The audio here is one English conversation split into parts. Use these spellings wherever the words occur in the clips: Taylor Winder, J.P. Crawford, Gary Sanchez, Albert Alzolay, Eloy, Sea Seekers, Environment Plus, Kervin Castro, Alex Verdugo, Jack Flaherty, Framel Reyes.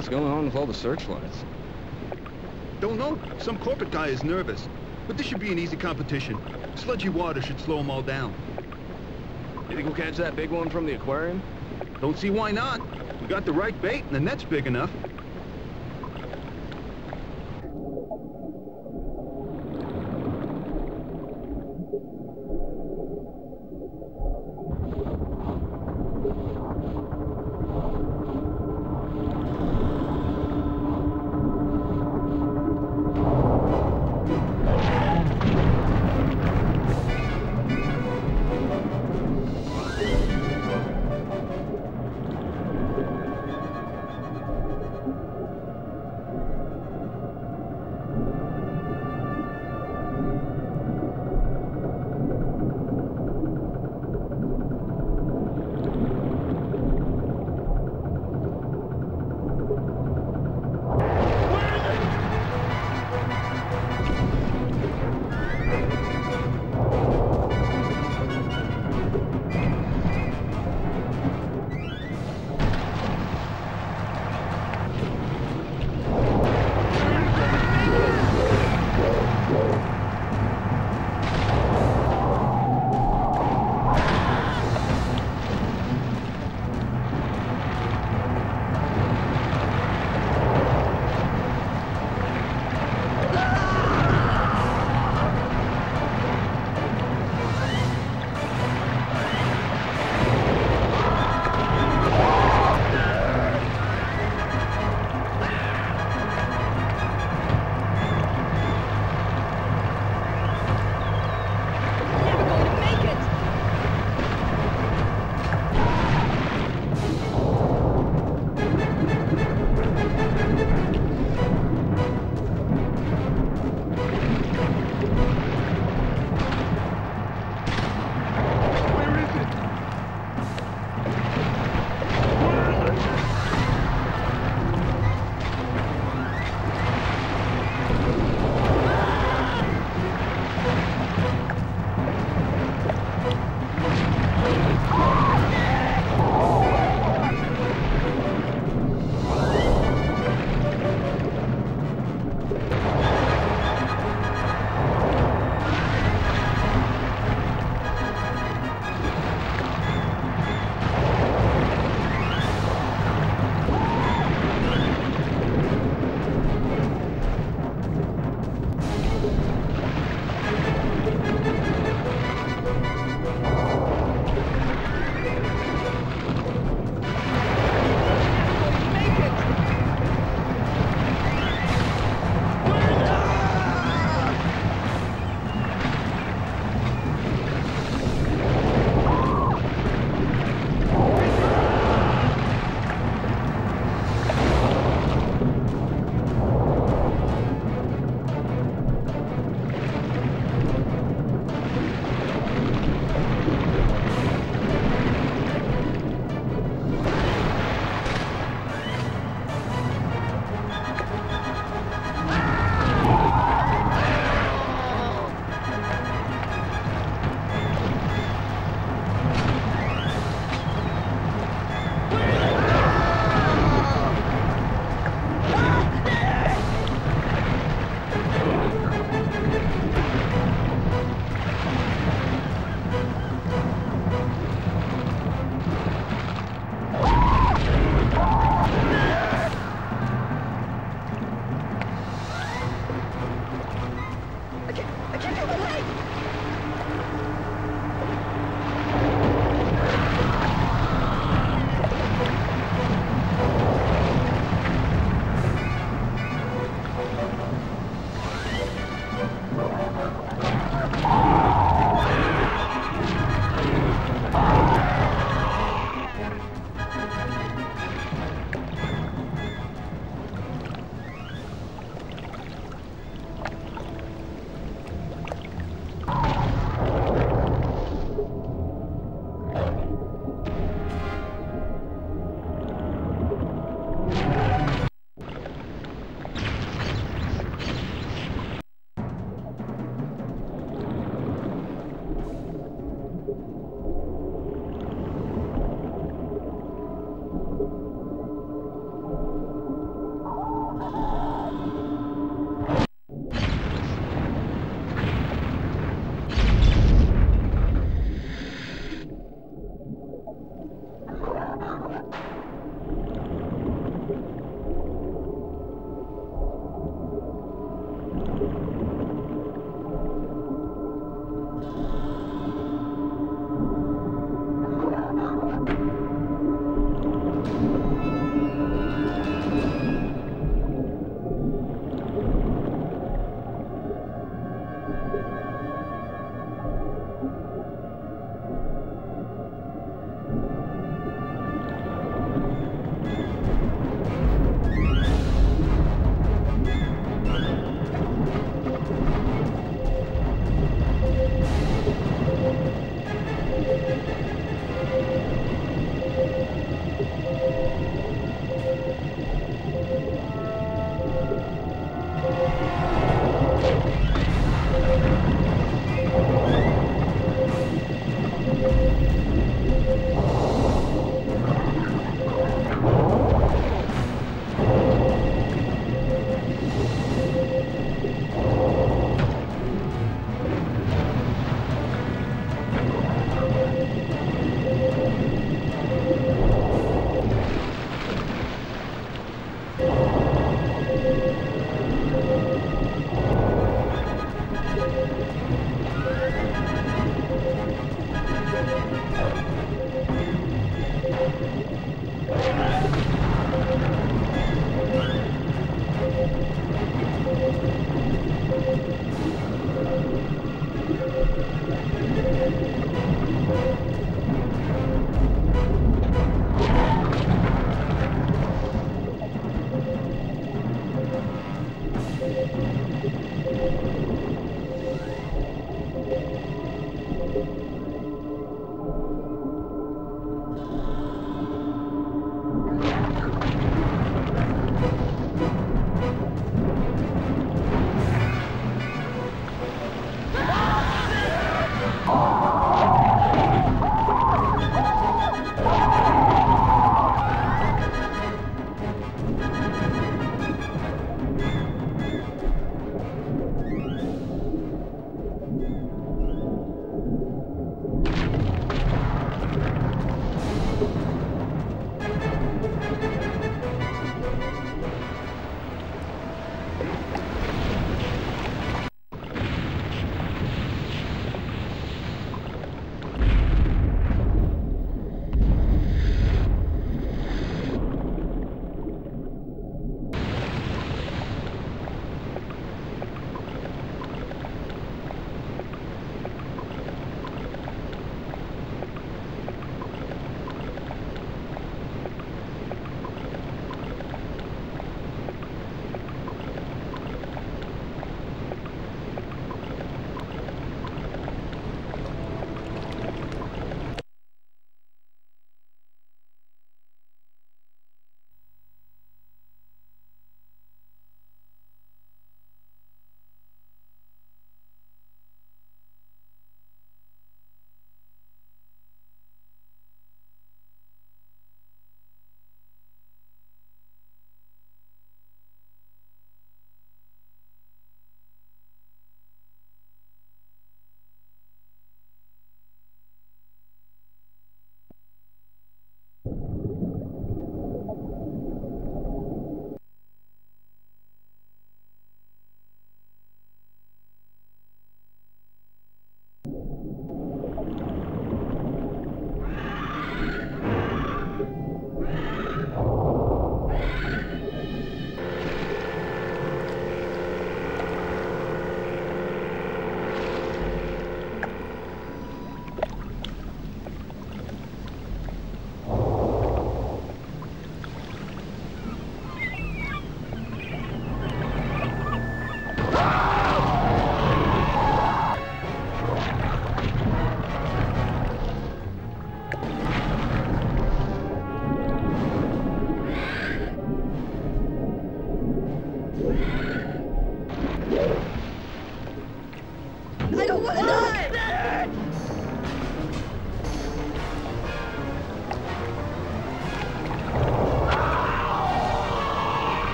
what's going on with all the searchlights? Don't know. Some corporate guy is nervous. But this should be an easy competition. Sludgy water should slow them all down. You think we'll catch that big one from the aquarium? Don't see why not. We got the right bait and the net's big enough.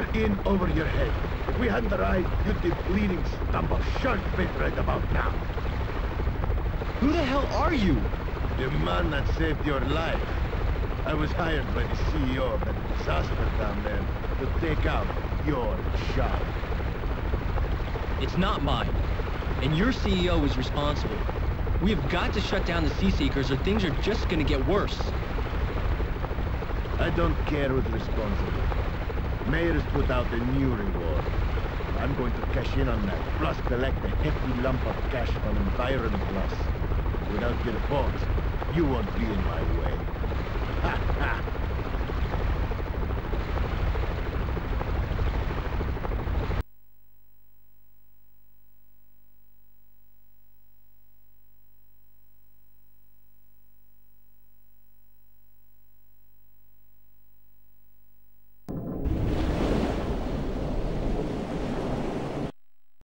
You're in over your head. If we hadn't arrived, you'd be bleeding stump of shark bait right about now. Who the hell are you? The man that saved your life. I was hired by the CEO of that disaster down there to take out your shark. It's not mine. And your CEO is responsible. We have got to shut down the Sea Seekers or things are just gonna get worse. I don't care who's responsible. Mayor's put out a new reward. I'm going to cash in on that, plus collect a hefty lump of cash from Environment Plus. Without your votes, you won't be in my way. Ha ha!